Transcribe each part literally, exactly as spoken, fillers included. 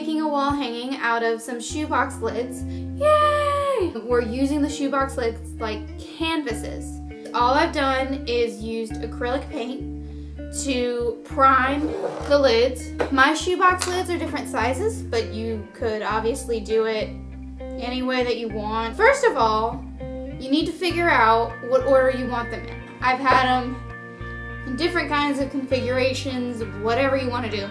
making a wall hanging out of some shoebox lids. Yay! We're using the shoebox lids like canvases. All I've done is used acrylic paint to prime the lids. My shoebox lids are different sizes, but you could obviously do it any way that you want. First of all, you need to figure out what order you want them in. I've had them in different kinds of configurations, whatever you want to do.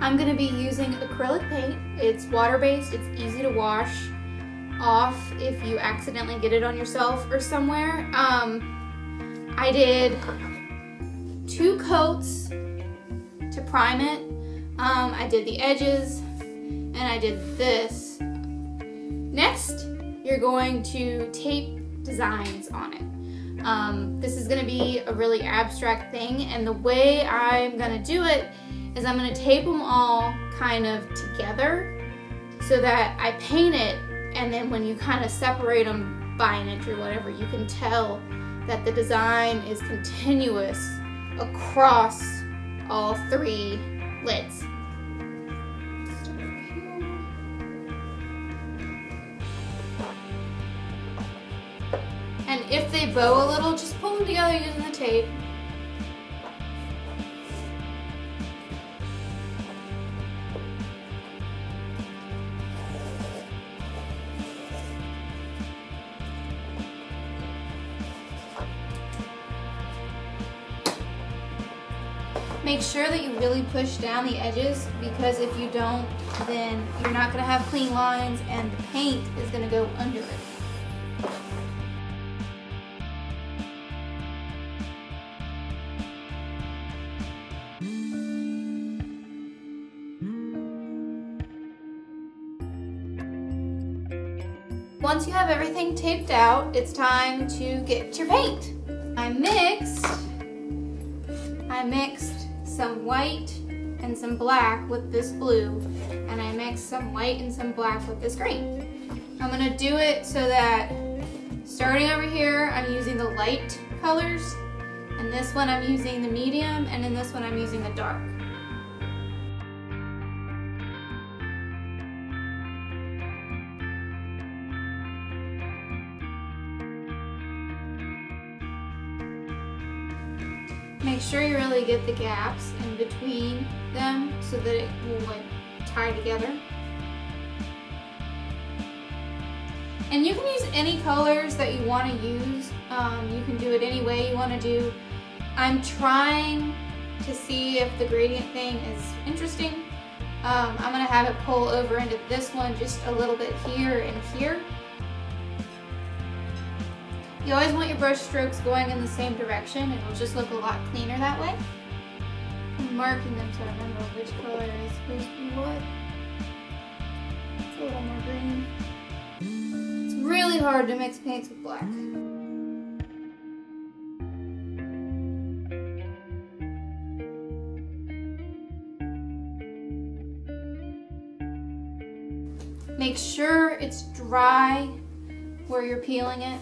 I'm going to be using acrylic paint. It's water-based, it's easy to wash off if you accidentally get it on yourself or somewhere. Um, I did two coats to prime it. Um, I did the edges and I did this. Next, you're going to tape designs on it. Um, this is gonna be a really abstract thing, and the way I'm gonna do it is I'm gonna tape them all kind of together so that I paint it, and then when you kind of separate them by an inch or whatever, you can tell that the design is continuous across all three lids. And if they bow a little, just pull them together using the tape. Make sure that you really push down the edges, because if you don't, then you're not going to have clean lines and the paint is going to go under it. Once you have everything taped out, it's time to get your paint. I mixed, I mixed some white and some black with this blue, and I mixed some white and some black with this green. I'm gonna do it so that starting over here, I'm using the light colors, and this one I'm using the medium, and in this one I'm using the dark. Make sure you really get the gaps in between them so that it will like tie together. And you can use any colors that you want to use. Um, you can do it any way you want to do. I'm trying to see if the gradient thing is interesting. Um, I'm going to have it pull over into this one just a little bit here and here. You always want your brush strokes going in the same direction. It'll just look a lot cleaner that way. I'm marking them to remember which color is supposed to be what. It's a little more green. It's really hard to mix paints with black. Make sure it's dry where you're peeling it.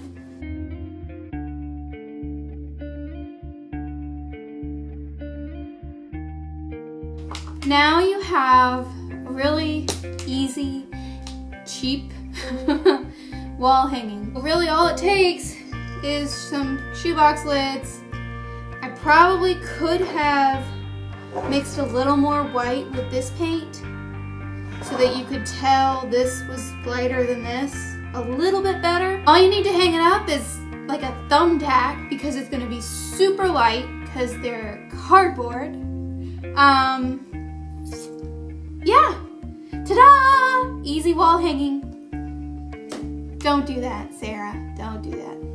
Now you have a really easy, cheap wall hanging. Really all it takes is some shoebox lids. I probably could have mixed a little more white with this paint so that you could tell this was lighter than this a little bit better. All you need to hang it up is like a thumbtack, because it's going to be super light because they're cardboard. Um, Yeah, ta-da! Easy wall hanging. Don't do that, Sarah. Don't do that.